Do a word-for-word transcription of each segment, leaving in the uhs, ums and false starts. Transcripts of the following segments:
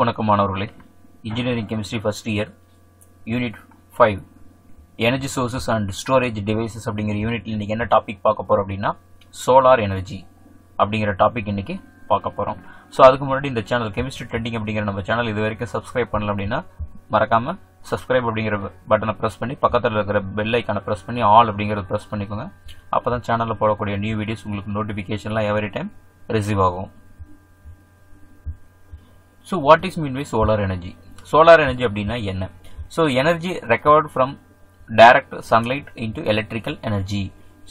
வணக்கம் மாணவர்களே engineering chemistry first year unit five energy sources and storage devices அப்படிங்கற யூனிட்ல இன்னைக்கு என்ன டாபிக் பார்க்க போறோம் அப்படினா சோலார் எனர்ஜி அப்படிங்கற டாபிக் இன்னைக்கு பார்க்க போறோம் சோ அதுக்கு முன்னாடி இந்த சேனல் கெமிஸ்ட்ரி ட்ரெண்டிங் அப்படிங்கற நம்ம சேனல் இதுவரைக்கும் சப்ஸ்கிரைப் பண்ணல அப்படினா மறக்காம subscribe அப்படிங்கற பட்டனை பிரஸ் பண்ணி பக்கத்துல இருக்கிற பெல் ஐகானை பிரஸ் பண்ணி ஆல் அப்படிங்கறது பிரஸ் பண்ணிக்கோங்க அப்பதான் சேனல்ல போடக்கூடிய நியூ வீடியோஸ் உங்களுக்கு நோட்டிபிகேஷன்லாம் எவரி டைம் ரிசீவ் ஆகும் So what is mean by solar energy? Solar energy அப்படினா என்ன? So energy recovered from direct sunlight into electrical energy.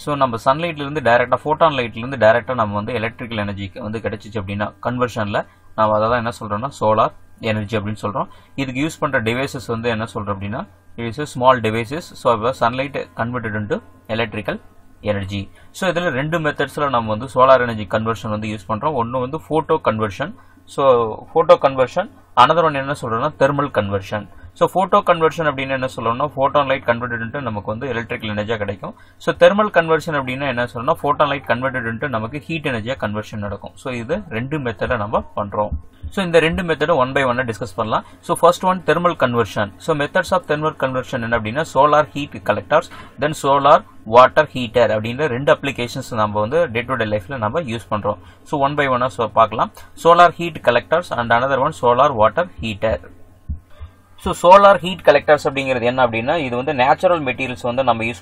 So நம்ம sunlightல இருந்து டைரக்டா photon lightல இருந்து டைரக்டா நம்ம வந்து electrical energy வந்து கிடைச்சிச்சு அப்படினா conversionல நாம அத தான் என்ன சொல்றோம்னா solar energy அப்படினு சொல்றோம். இதுக்கு யூஸ் பண்ற devices வந்து என்ன சொல்றோம் அப்படினா it is small devices so sunlight converted into electrical energy. So இதுல ரெண்டு மெத்தட்ஸ்ல நாம வந்து solar energy conversion வந்து யூஸ் பண்றோம். ஒன்னு வந்து photo conversion So, photo conversion, another one is thermal conversion. So, photo conversion is photon light converted into electrical energy. So, thermal conversion is photon light converted into heat energy conversion. So, this is the two method. So, in the two method, one by one discuss. So, first one thermal conversion. So, methods of thermal conversion is solar heat collectors, then solar water heater. Two applications in day to day life use. So, one by one, solar heat collectors and another one solar water heater. So, solar heat collectors are the natural materials we use.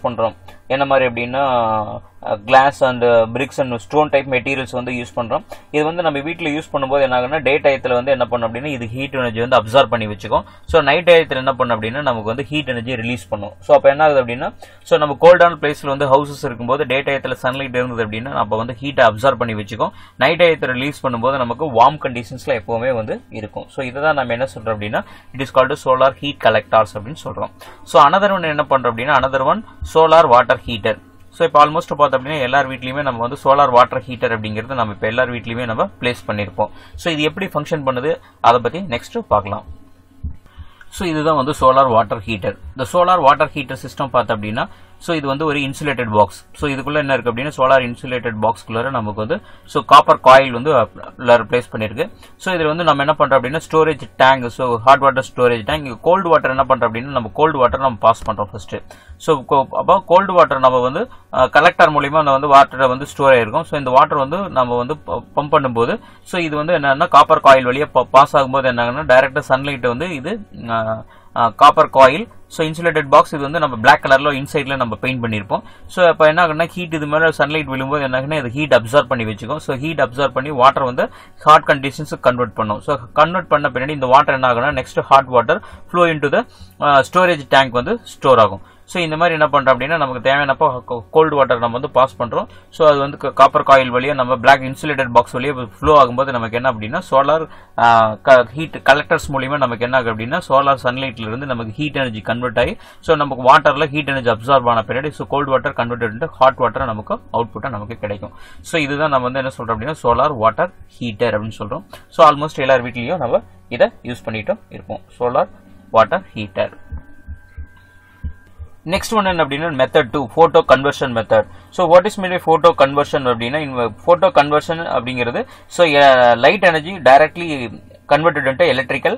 Glass and bricks and stone type materials வந்து use பண்றோம் இது வந்து நம்ம வீட்ல use பண்ணும்போது என்ன ஆகும்னா டே டைத்துல வந்து என்ன பண்ணோம் அப்படினா இது ஹீட் எனர்ஜி வந்து அப்சார்ப் பண்ணி வெச்சுக்கும் சோ நைட் டைத்துல என்ன பண்ணோம் அப்படினா நமக்கு வந்து ஹீட் எனர்ஜி ரிலீஸ் பண்ணும் சோ அப்ப என்ன ஆகுது அப்படினா சோ நம்ம கோல்டான பிளேஸ்ல வந்து ஹவுசஸ் இருக்கும்போது டே டைத்துல சன்லைட் இருந்தது அப்படினா அப்ப வந்து ஹீட் அப்சார்ப் பண்ணி வெச்சுக்கும் நைட் டைத்துல ரிலீஸ் பண்ணும்போது நமக்கு வார்ம் கண்டிஷன்ஸ்ல எப்பவுமே வந்து இருக்கும் சோ இதுதான் நாம என்ன சொல்றோம் அப்படினா it is called solar heat collectors அப்படினு சொல்றோம் சோ another one என்ன பண்றோம் அப்படினா another one solar water heater So, if almost about the L R V T L, solar water heater, L R V T L, place Panirpo. So, this is function Panade, next to Pagla. So, this is the solar water heater. The solar water heater system Pathabdina. So, this is an insulated box. So, this is a solar insulated box. So, copper coil is placed. So, this is a storage tank. So, hot water storage tank. Cold water is cold water pass first. So, cold water is collector water store. So, the water is pumped. So, this is copper coil pass direct sunlight. This copper coil. So insulated box இது வந்து நம்ம black colorல இன்சைட்ல நம்ம paint பண்ணிருப்போம் so அப்ப என்ன ஆகும்னா heat இது மேல சன்லைட் விழும்போது என்ன ஆகும்னா இது ஹீட் அப்சார்ப் பண்ணி வெச்சுக்கும் சோ ஹீட் அப்சார்ப் பண்ணி வாட்டர் வந்து ஹாட் கண்டிஷன்ஸ்க்கு கன்வர்ட் பண்ணும் சோ கன்வர்ட் பண்ண பிறகு இந்த வாட்டர் என்ன ஆகும்னா next hot water flow into the storage tank வந்து ஸ்டோர் ஆகும் சோ இந்த மாதிரி என்ன பண்றோம் அப்படினா நமக்கு தேவையானப்ப கோல்ட் வாட்டர் நம்ம வந்து பாஸ் பண்றோம் சோ அது வந்து காப்பர் காயில் வழியா நம்ம black insulated box வழியா flow ஆகும்போது நமக்கு என்ன அப்படினா solar heat collectors மூலமா நமக்கு என்ன ஆகும் அப்படினா solar sunlightல இருந்து நமக்கு heat energy convert ஆகி சோ நமக்கு வாட்டர்ல heat energy absorb ஆன பிறகு so cold water converted into hot water நமக்கு அவுட்புட்டா நமக்கு கிடைக்கும் சோ இதுதான் நம்ம வந்து என்ன சொல்றோம் அப்படினா solar water heater அப்படினு சொல்றோம் சோ ஆல்மோஸ்ட் எல்லார் வீட்லயும் நம்ம இத யூஸ் பண்ணிட்டோம் இருப்போம் solar water heater Next one is method two, photo conversion method. So what is meant by photo conversion? In photo conversion, so uh, light energy directly converted into electrical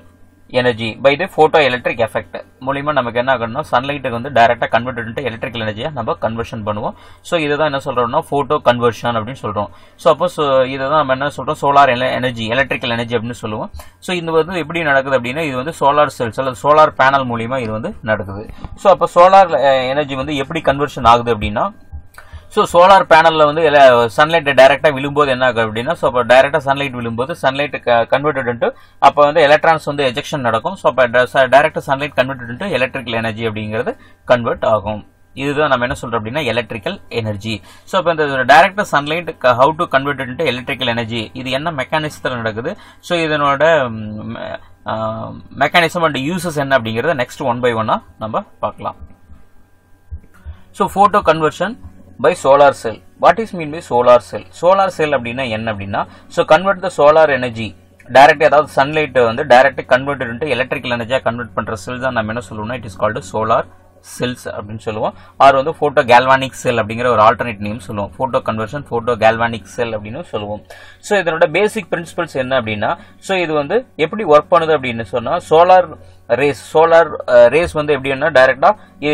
energy by the photoelectric effect. மூலமா நமக்கு என்ன ஆகும்னா sunlight வந்து டைரக்டா convert into electrical energy நம்ம conversion பண்ணுவோம் so இத தான் என்ன சொல்றோம்னா photo conversion அப்படி சொல்றோம் சோ அப்ப இத தான் நம்ம என்ன சொல்றோம் solar energy electrical energy அப்படி சொல்லுவோம் சோ இது வந்து எப்படி நடக்குது அப்படினா இது வந்து solar cells அல்லது solar panel மூலமா இது வந்து நடக்குது சோ அப்ப solar energy வந்து எப்படி கன்வர்ஷன் ஆகுது அப்படினா So solar panel வந்து sunlight டைரக்டா விழும்போது என்ன ஆகும் அப்படினா சோ அப்ப டைரக்டா sunlight விழும்போது sunlight converted into அப்ப வந்து electrons வந்து ejection நடக்கும் சோ அப்ப direct sunlight converted into electrical energy அப்படிங்கிறது convert ஆகும் இதுதான் நாம என்ன சொல்றோம் அப்படினா electrical energy சோ அப்ப இந்த direct sunlight how to convert it into electrical energy இது என்ன மெக்கானிசத்துல நடக்குது சோ இதனோட mechanism and uses என்ன அப்படிங்கறதை next one by one நம்ம பார்க்கலாம் so photo conversion by solar cell. What is mean by solar cell? Solar cell அப்படினா என்ன அப்படினா so convert the solar energy directly அதாவது sunlight வந்து directly converted into electrical energy convert பண்ற cell தான் நாம என்ன சொல்றோம்னா it is called solar cells அப்படினு சொல்லுவோம் ஆர் வந்து photo galvanic cell அப்படிங்கற ஒரு alternate name சொல்லுவோம் photo conversion photo galvanic cell அப்படினு சொல்லுவோம் சோ இதனோட basic principles என்ன அப்படினா சோ இது வந்து எப்படி work பண்ணுது அப்படினு சொன்னா solar rays solar rays வந்து எப்படின்னா डायरेक्टली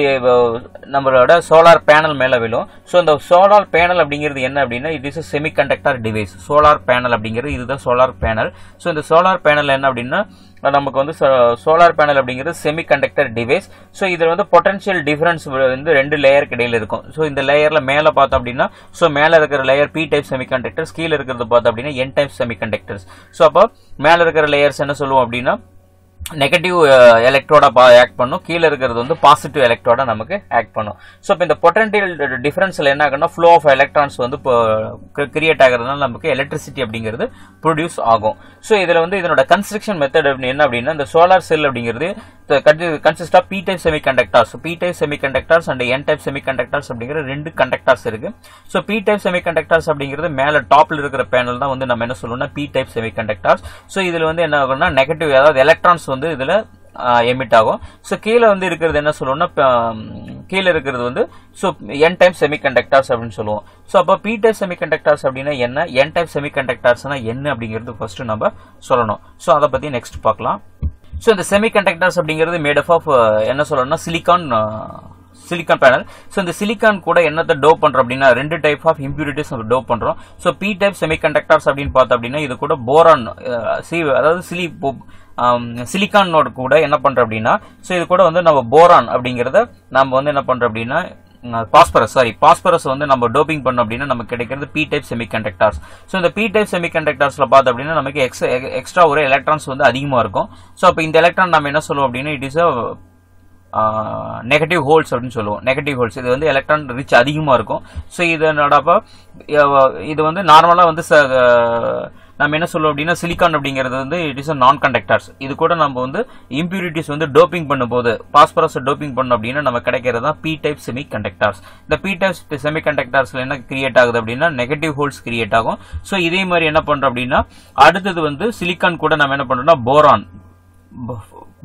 நம்மளோட solar panel மேல விழும் சோ இந்த solar panel அப்படிங்கிறது என்ன அப்படினா it is a semiconductor device solar panel அப்படிங்கிறது இதுதான் solar panel சோ இந்த solar panel என்ன அப்படினா நமக்கு வந்து solar panel அப்படிங்கிறது semiconductor device சோ இதுல வந்து potential difference வந்து ரெண்டு லேயருக்கு இடையில இருக்கும் சோ இந்த லேயர்ல மேல பார்த்தா அப்படினா சோ மேல இருக்கிற லேயர் p டைப் semiconductors கீழ இருக்குறது பார்த்தா அப்படினா n டைப் semiconductors சோ அப்ப மேல இருக்கிற லேயர்ஸ் என்ன சொல்லுவோம் அப்படினா negative uh, electrode act pannum keela irukkuradhu undu positive electrode namakku act pannum so appo indha potential difference la enna agana flow of electrons vandu create aagradhana namakku electricity abingiradhu produce agum so idhila vandu idanoda construction method enna abinna indha solar cell abingiradhu consist of p type semiconductors so p type semiconductors and n type semiconductors abingira rendu conductors irukku so p type semiconductors abingiradhu mela top la irukra panel da vandu nama enna solrona p type semiconductors so idhila vandu enna agana negative adha electrons வந்து இதுல emit ஆகும் so கீழ வந்து இருக்குது என்ன சொல்றோம்னா கீழ இருக்குது வந்து சோ n டைப் செமிகண்டக்டர்ஸ் அப்படினு சொல்லுவோம் சோ அப்ப p டைப் செமிகண்டக்டர்ஸ் அப்படினா என்ன n டைப் செமிகண்டக்டர்ஸ்னா என்ன அப்படிங்கிறது ஃபர்ஸ்ட் நம்ம சொல்லணும் சோ அத பத்தி நெக்ஸ்ட் பார்க்கலாம் சோ இந்த செமிகண்டக்டர்ஸ் அப்படிங்கிறது made up of என்ன சொல்றோம்னா சிலிகான் silicon panel so இந்த silicon கூட என்னத டோப் பண்றோம் அப்படினா ரெண்டு டைப் ஆஃப் impurities நம்ம டோப் பண்றோம் so p டைப் semiconductors அப்படினு பார்த்தா அப்படினா இது கூட boron சி அதாவது சிலி சிலிகான் நோட் கூட என்ன பண்றோம் அப்படினா so இது கூட வந்து நம்ம boron அப்படிங்கறதை நாம வந்து என்ன பண்றோம் அப்படினா phosphorus sorry phosphorus வந்து நம்ம டோப்பிங் பண்ணோம் அப்படினா நமக்கு கிடைக்கிறது p டைப் semiconductors so இந்த p டைப் semiconductorsல பார்த்தா அப்படினா நமக்கு எக்ஸ்ட்ரா ஒரு எலக்ட்ரான்ஸ் வந்து அதிகமா இருக்கும் so அப்ப இந்த எலக்ட்ரான் நாம என்ன சொல்லுவோம் அப்படினா it is a Uh, negative holes அப்படினு சொல்லுவோம் negative holes இது வந்து electron rich அதிகமா இருக்கும் சோ இதனடப்ப இது வந்து நார்மலா வந்து நாம என்ன சொல்றோம் அப்படினா silicon அப்படிங்கிறது வந்து it is a non conductors இது கூட நம்ம வந்து impurities வந்து doping பண்ணும்போது phosphorus doping பண்ணோம் அப்படினா நமக்கு கிடைக்கிறது தான் p type semiconductors இந்த p type semiconductorsல என்ன கிரியேட் ஆகுது அப்படினா negative holes கிரியேட் ஆகும் சோ இதே மாதிரி என்ன பண்றோம் அப்படினா அடுத்து வந்து silicon கூட நாம என்ன பண்றோம்னா boron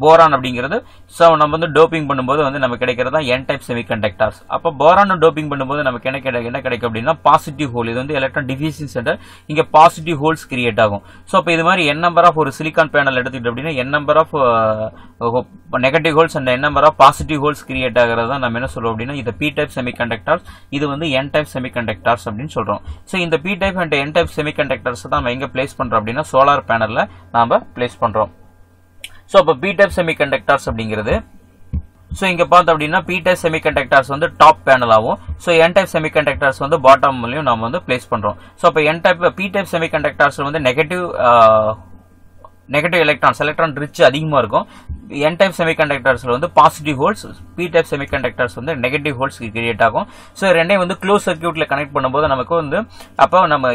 boron அப்படிங்கிறது சோ நம்ம வந்து டோப்பிங் பண்ணும்போது வந்து நமக்கு கிடைக்கிறது தான் n டைப் செமிகண்டக்டர்ஸ் அப்ப boron டோப்பிங் பண்ணும்போது நமக்கு என்ன கிடைக்கும் என்ன கிடைக்கும் அப்படினா பாசிட்டிவ் ஹோல் இது வந்து எலக்ட்ரான் டிஃப்யூஷன் சென்டர் இங்க பாசிட்டிவ் ஹோல்ஸ் கிரியேட் ஆகும் சோ அப்ப இது மாதிரி n நம்பர் ஆஃப் ஒரு சிலிகான் பேனல் எடுத்துக்கிட்டோம் அப்படினா n number of negative holes and n number of positive holes create ஆகறத தான் நாம என்ன சொல்றோம் அப்படினா இது p டைப் செமிகண்டக்டர்ஸ் இது வந்து n டைப் செமிகண்டக்டர்ஸ் அப்படினு சொல்றோம் சோ இந்த p type and n type semiconductors தான் நாம எங்க பிளேஸ் பண்றோம் அப்படினா சோலார் பேனல்ல நாம பிளேஸ் பண்றோம் so அப்ப p type semiconductors அப்படிங்கிறது so இங்க பார்த்தா அப்படினா p type semiconductors வந்து top panel ஆகும் so n type semiconductors வந்து bottom லையும் நாம வந்து place பண்றோம் so அப்ப n type p type semiconductors வந்து negative negative electrons electron rich அதிகமா இருக்கும் n டைப் செமிகண்டக்டர்ஸ்ல வந்து positive holes p type semiconductors வந்து நெகட்டிவ் ஹோல்ஸ் கிரியேட் ஆகும் சோ ரெண்டையும் வந்து க்ளோஸ் சர்க்யூட்ல கனெக்ட் பண்ணும்போது நமக்கு வந்து அப்ப நம்ம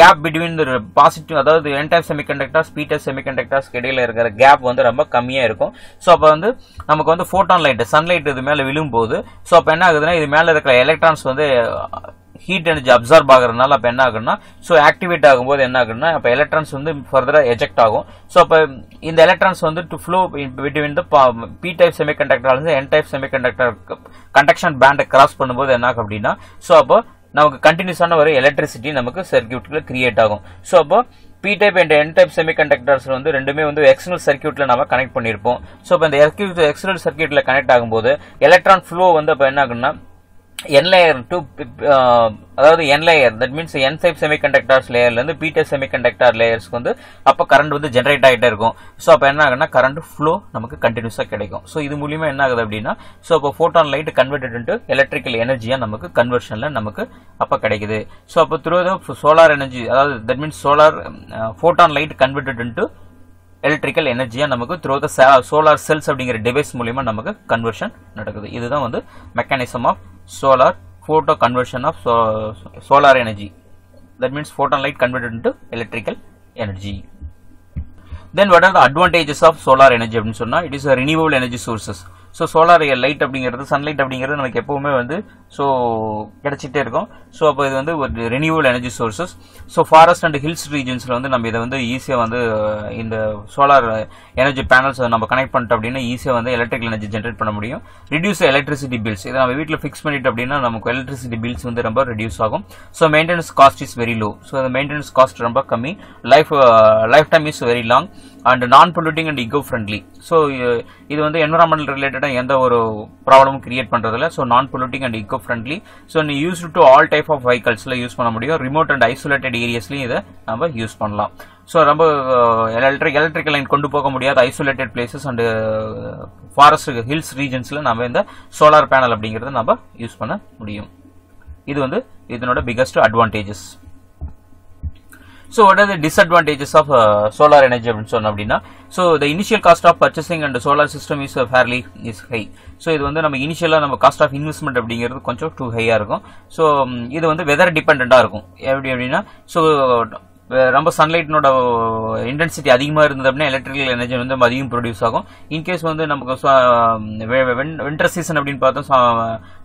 கேப் बिटवीन தி பாசிட்டிவ் அதாவது n type semiconductors p type semiconductors இடையில இருக்கிற கேப் வந்து ரொம்ப கம்மியா இருக்கும் சோ அப்ப வந்து நமக்கு வந்து ஃபோட்டான் லைட் சன்லைட் இது மேல விழும்போது சோ அப்ப என்ன ஆகுதுன்னா இது மேல இருக்கிற எலக்ட்ரான்ஸ் வந்து heat energy absorb ஆகறனால அப்ப என்ன ஆகும்னா சோ ஆக்டிவேட் ஆகும்போது என்ன ஆகும்னா அப்ப எலக்ட்ரான்ஸ் வந்து further eject ஆகும் சோ அப்ப இந்த எலக்ட்ரான்ஸ் வந்து to flow between the p type semiconductor and n type semiconductor conduction band cross பண்ணும்போது என்ன ஆகும் அப்படினா சோ அப்ப நமக்கு கண்டினியூஸான ஒரு எலக்ட்ரிசிட்டி நமக்கு சர்க்யூட்ல கிரியேட் ஆகும் சோ அப்ப p type and n type semiconductors வந்து ரெண்டுமே வந்து எக்ஸ்டர்னல் சர்க்யூட்ல நாம கனெக்ட் பண்ணிருப்போம் சோ அப்ப இந்த எக்ஸ்டர்னல் சர்க்யூட்ல கனெக்ட் ஆகும்போது எலக்ட்ரான் flow வந்து அப்ப என்ன ஆகும்னா n layer to uh, அதாவது n layer that means n type semiconductors layer ல இருந்து p type semiconductor layers க்கு வந்து அப்ப கரண்ட் வந்து ஜெனரேட் ஆயிட்டே இருக்கும் சோ அப்ப என்ன ஆகும்னா கரண்ட் flow நமக்கு கண்டினியூஸா கிடைக்கும் சோ இது மூலமா என்ன ஆகுது அப்படினா சோ அப்ப photon light converted into electrical energy ஆ நமக்கு கன்வர்ஷன்ல நமக்கு அப்ப கிடைக்குது சோ அப்ப through the solar energy அதாவது that means solar uh, photon light converted into electrical energy ஆ நமக்கு through the solar cells அப்படிங்கற டிவைஸ் மூலமா நமக்கு கன்வர்ஷன் நடக்குது இதுதான் வந்து mechanism of solar photo conversion of so, solar energy that means photon light converted into electrical energy then what are the advantages of solar energy அப்படினு சொன்னா it is a renewable energy sources So solar light அப்படிங்கிறது sunlight அப்படிங்கிறது நமக்கு எப்பவுமே வந்து so கிடைச்சிட்டே இருக்கும். So அப்ப இது வந்து ஒரு renewable energy sources. So forest and hills regionsல வந்து நம்ம இத வந்து ஈஸியா வந்து இந்த solar energy panels நம்ம கனெக்ட் பண்ணிட்டோம் அப்படினா ஈஸியா வந்து electrical energy generate பண்ண முடியும். Reduce electricity bills. இத நம்ம வீட்ல fix பண்ணிட்டோம் அப்படினா நமக்கு electricity bills வந்து ரொம்ப reduce ஆகும். So maintenance cost is very low. So the maintenance cost ரொம்ப கம்மி. Life uh, lifetime is very long and non-polluting and eco-friendly. So uh, இது வந்து environmental related எந்த ஒரு problem create பண்றதுல so non-polluting and eco-friendly. So நீ used to all type of vehicles-ல use பண்ண முடியும். Remote and isolated areas-லயும் இத நம்ம use பண்ணலாம். So நம்ம electric electrical line கொண்டு போக முடியாத isolated places and uh, forest hills regions-ல நாம இந்த solar panel அப்படிங்கறத நம்ம யூஸ் பண்ண முடியும். இது வந்து இதனோட biggest advantages. So what are the disadvantages of uh, solar energy? So the initial cost of purchasing and the solar system is uh, fairly is high. So இது வந்து நம்ம இனிஷியலா நம்ம காஸ்ட் ஆஃப் இன்வெஸ்ட்மென்ட் அப்படிங்கிறது கொஞ்சம் too high-ஆ இருக்கும். So இது வந்து weather dependent-ஆ இருக்கும். எப்படி அப்படினா so ரொம்ப சன்லைட்னோட இன்டென்சிட்டி அதிகமா இருந்தது அப்படினா எலக்ட்ரிக்கல் எனர்ஜி வந்து அதிகம் ப்ரொடியூஸ் ஆகும். இன் கேஸ் வந்து நமக்கு winter season அப்படினு பார்த்தா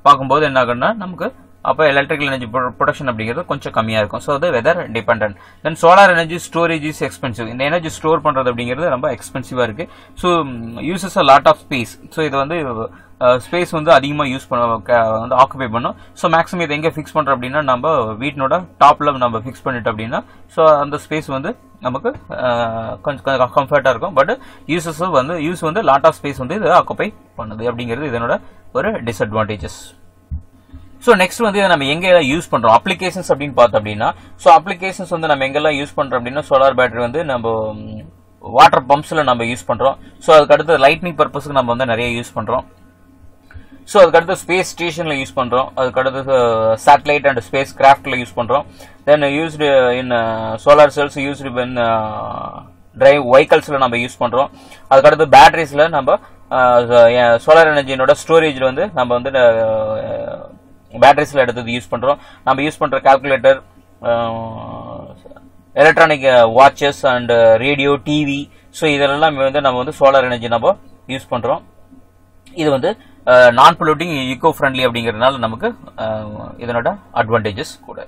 பாக்கும்போது என்ன ஆகும்னா நமக்கு அப்ப electrical energy production அப்படிங்கிறது கொஞ்சம் கம்மியா இருக்கும். So the weather dependent. Then solar energy storage is expensive. இந்த energy store பண்றது அப்படிங்கிறது ரொம்ப எக்ஸ்பென்சிவா இருக்கு. So uses a lot of space. So இது வந்து ஸ்பேஸ் வந்து அதிகமா யூஸ் பண்ண வந்து ஆக்குபை பண்ணும். ஸோ மேக்ஸிமம் இதை எங்கே ஃபிக்ஸ் பண்ணுறோம் அப்படின்னா நம்ம வீட்டினோட டாப்ல நம்ம ஃபிக்ஸ் பண்ணிட்டோம் அப்படின்னா ஸோ அந்த ஸ்பேஸ் வந்து நமக்கு கொஞ்சம் கம்ஃபர்ட்டாக இருக்கும். பட் யூசஸ் வந்து யூஸ் வந்து லாட் ஆஃப் ஸ்பேஸ் வந்து இதை ஆக்குபை பண்ணுது அப்படிங்கிறது இதனோட ஒரு டிஸ்அட்வான்டேஜஸ். So next வந்து நம்ம எங்கெல்லாம் யூஸ் பண்றோம் applications அப்படினு பார்த்தோம் அப்படினா so applications வந்து நம்ம எங்கெல்லாம் யூஸ் பண்றோம் அப்படினா solar battery வந்து நம்ம வாட்டர் பம்ப்ஸ்ல நம்ம யூஸ் பண்றோம். So அதுக்கு அடுத்து லைட்னிங் பர்பஸ்க்கு நம்ம வந்து நிறைய யூஸ் பண்றோம். So அதுக்கு அடுத்து ஸ்பேஸ் ஸ்டேஷன்ல யூஸ் பண்றோம். அதுக்கு அடுத்து சாட்டலைட் அண்ட் ஸ்பேஸ் கிராஃப்ட்ல யூஸ் பண்றோம். Then used in solar cells used in drive vehiclesல நம்ம யூஸ் பண்றோம். அதுக்கு அடுத்து பேட்டரிஸ்ல நம்ம solar energy-யோட ஸ்டோரேஜ்ல வந்து நம்ம வந்து பேட்டரிஸ்ல எடுத்தது யூஸ் பண்றோம். நம்ம யூஸ் பண்ற calculator electronic watches and radio TV so இதெல்லாம் வந்து நம்ம வந்து சோலார் எனர்ஜி நம்ம யூஸ் பண்றோம். இது வந்து நான் பொல்யூட்டிங் ஈகோ ஃப்ரெண்ட்லி அப்படிங்கிறதுனால நமக்கு இதனோட அட்வான்டேஜஸ் கூட.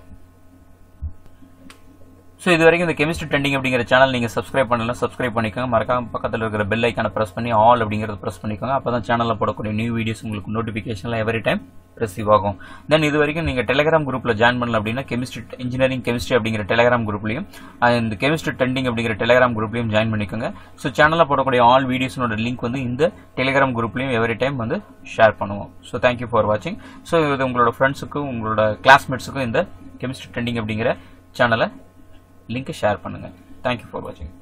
ஸோ இது வரைக்கும் இந்த கெமிஸ்ட்ரி ட்ரெண்டிங் அப்படிங்கிற சேனல் நீங்கள் சப்ஸ்கிரைப் பண்ணலாம். சப்ஸ்கிரைப் பண்ணிக்கோங்க. மறக்காம பக்கத்தில் இருக்கிற பெல் ஐக்கானை ப்ரெஸ் பண்ணி ஆல் அப்படிங்கிறத ப்ரெஸ் பண்ணிக்கோங்க. அப்போ தான் சேனலில் போடக்கூடிய நியூ வீடியோஸ் உங்களுக்கு நோட்டிஃபிகேஷன்லாம் எவ்ரி டைம் ரிசீவ் ஆகும். தென் இது வரைக்கும் நீங்கள் டெலிகிராம் குரூப்பில் ஜாயின் பண்ணலாம் அப்படின்னா கெமிஸ்ட்ரி இன்ஜினியரிங் கெமிஸ்ட்ரி அப்படிங்கிற டெலிகிராம் குரூப்லையும் இந்த கெமிஸ்ட்ரி ட்ரெண்டிங் அப்படிங்கிற டெலிகிராம் குரூப்லையும் ஜாயின் பண்ணிக்கோங்க. ஸோ சேனலில் போடக்கூடிய ஆல் வீடியோஸோட லிங்க் வந்து இந்த டெலிகிராம் குரூப்லையும் எவ்ரி டைம் வந்து ஷேர் பண்ணுவோம். ஸோ தேங்க்யூ ஃபார் வாட்சிங். ஸோ இது உங்களோட ஃப்ரெண்ட்ஸுக்கும் உங்களோட கிளாஸ்மேட்ஸுக்கும் இந்த கெமிஸ்ட்ரி ட்ரெண்டிங் அப்படிங்கிற சேனலை லிங்க் ஷேர் பண்ணுங்க. Thank you for watching.